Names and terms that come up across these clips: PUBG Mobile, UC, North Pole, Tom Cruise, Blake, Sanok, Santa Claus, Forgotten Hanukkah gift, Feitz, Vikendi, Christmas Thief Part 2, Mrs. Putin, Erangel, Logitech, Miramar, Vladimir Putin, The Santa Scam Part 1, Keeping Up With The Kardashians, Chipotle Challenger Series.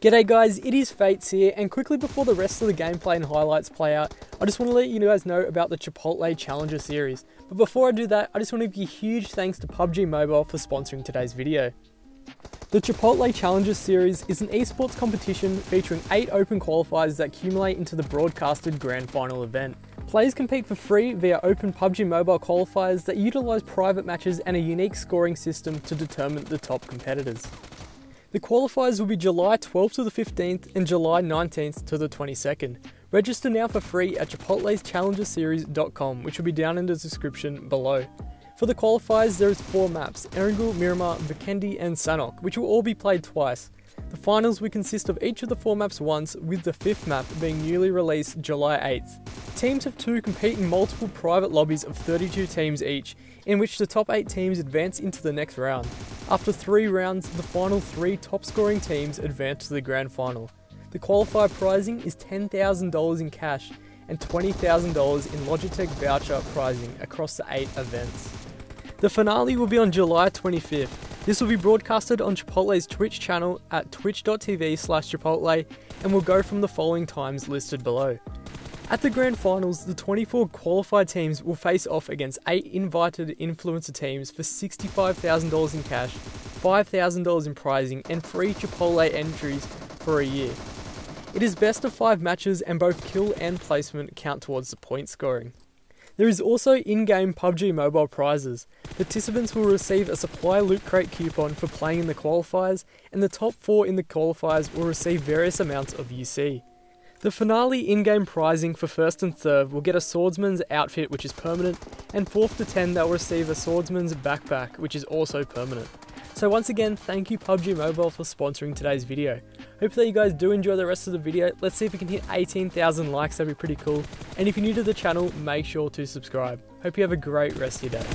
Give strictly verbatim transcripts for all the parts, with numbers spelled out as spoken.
G'day guys, it is Feitz here, and quickly before the rest of the gameplay and highlights play out, I just want to let you guys know about the Chipotle Challenger Series. But before I do that, I just want to give a huge thanks to P U B G Mobile for sponsoring today's video. The Chipotle Challenger Series is an esports competition featuring eight open qualifiers that accumulate into the broadcasted grand final event. Players compete for free via open P U B G Mobile qualifiers that utilise private matches and a unique scoring system to determine the top competitors. The qualifiers will be July twelfth to the fifteenth and July nineteenth to the twenty-second. Register now for free at Chipotle's Challenger Series dot com, which will be down in the description below. For the qualifiers, there is four maps: Erangel, Miramar, Vikendi and Sanok, which will all be played twice. The finals will consist of each of the four maps once, with the fifth map being newly released July eighth. Teams of two compete in multiple private lobbies of thirty-two teams each, in which the top eight teams advance into the next round. After three rounds, the final three top-scoring teams advance to the grand final. The qualifier prizing is ten thousand dollars in cash and twenty thousand dollars in Logitech voucher prizing across the eight events. The finale will be on July twenty-fifth. This will be broadcasted on Chipotle's Twitch channel at twitch dot t v slash Chipotle and will go from the following times listed below. At the grand finals, the twenty-four qualified teams will face off against eight invited influencer teams for sixty-five thousand dollars in cash, five thousand dollars in prizing and free Chipotle entries for a year. It is best of five matches and both kill and placement count towards the point scoring. There is also in-game P U B G Mobile prizes. Participants will receive a supply loot crate coupon for playing in the qualifiers, and the top four in the qualifiers will receive various amounts of U C. The finale in-game prizing for first and third will get a swordsman's outfit, which is permanent, and fourth to ten they'll receive a swordsman's backpack, which is also permanent. So once again, thank you P U B G Mobile for sponsoring today's video. Hope that you guys do enjoy the rest of the video. Let's see if we can hit eighteen thousand likes, that'd be pretty cool. And if you're new to the channel, make sure to subscribe. Hope you have a great rest of your day.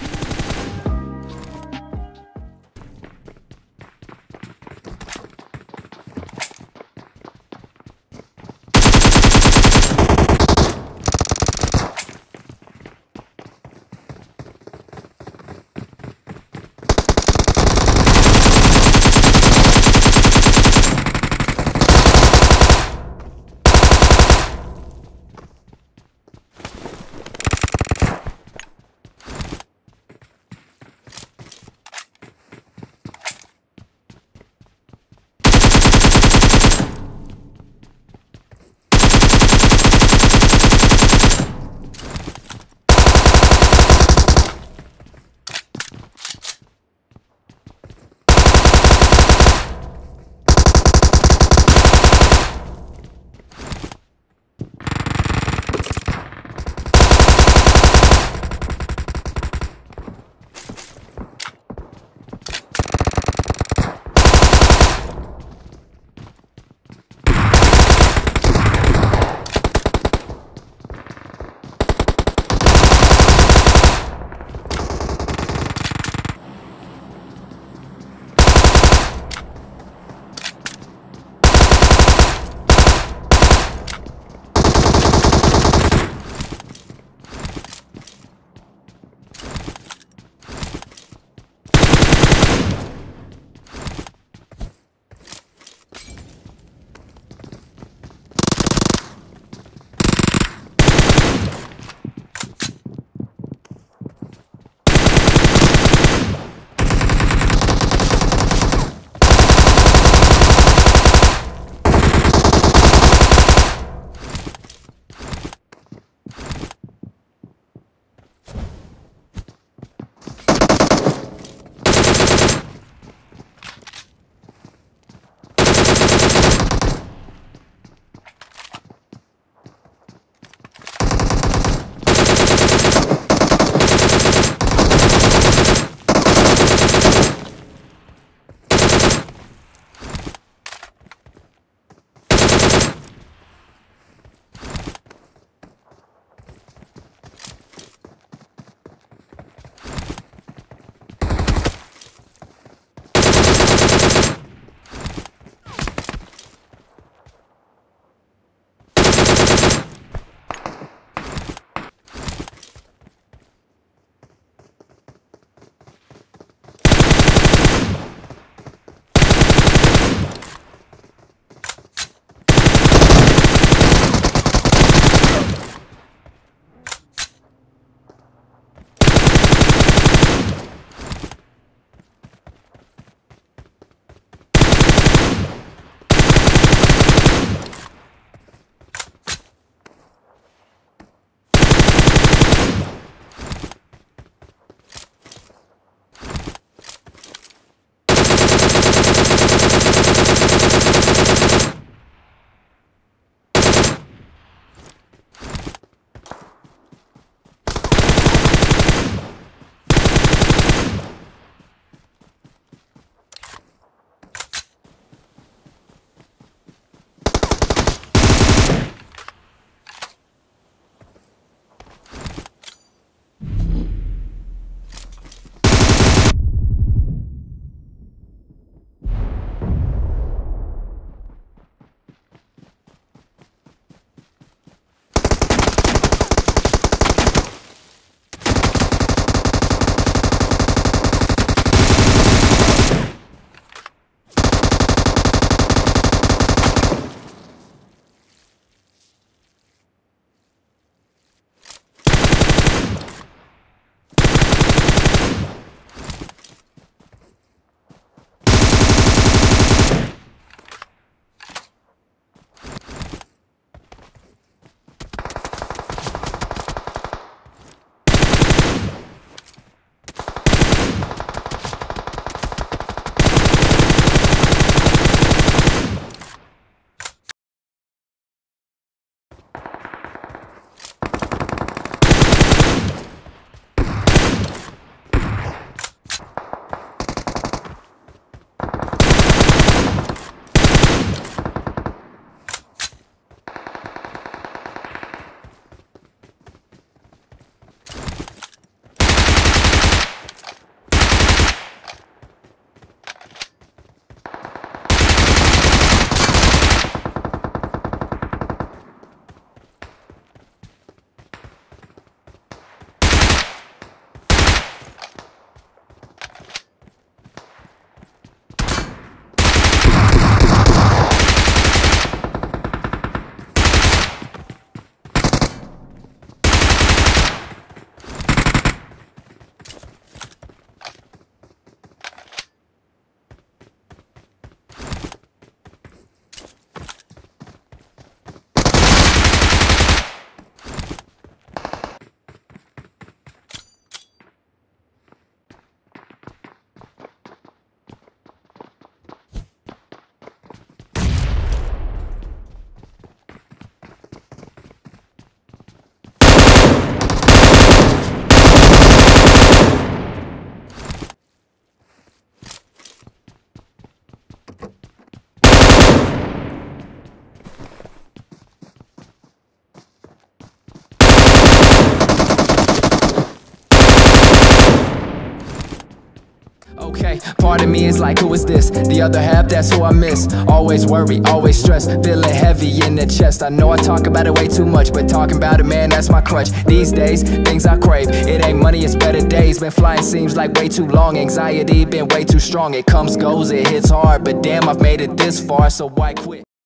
Ay, part of me is like, who is this? The other half, that's who I miss. Always worry, always stress, feeling heavy in the chest. I know I talk about it way too much, but talking about it, man, that's my crutch. These days, things I crave, it ain't money, it's better days. Been flying, seems like way too long. Anxiety been way too strong. It comes, goes, it hits hard, but damn, I've made it this far, so why quit?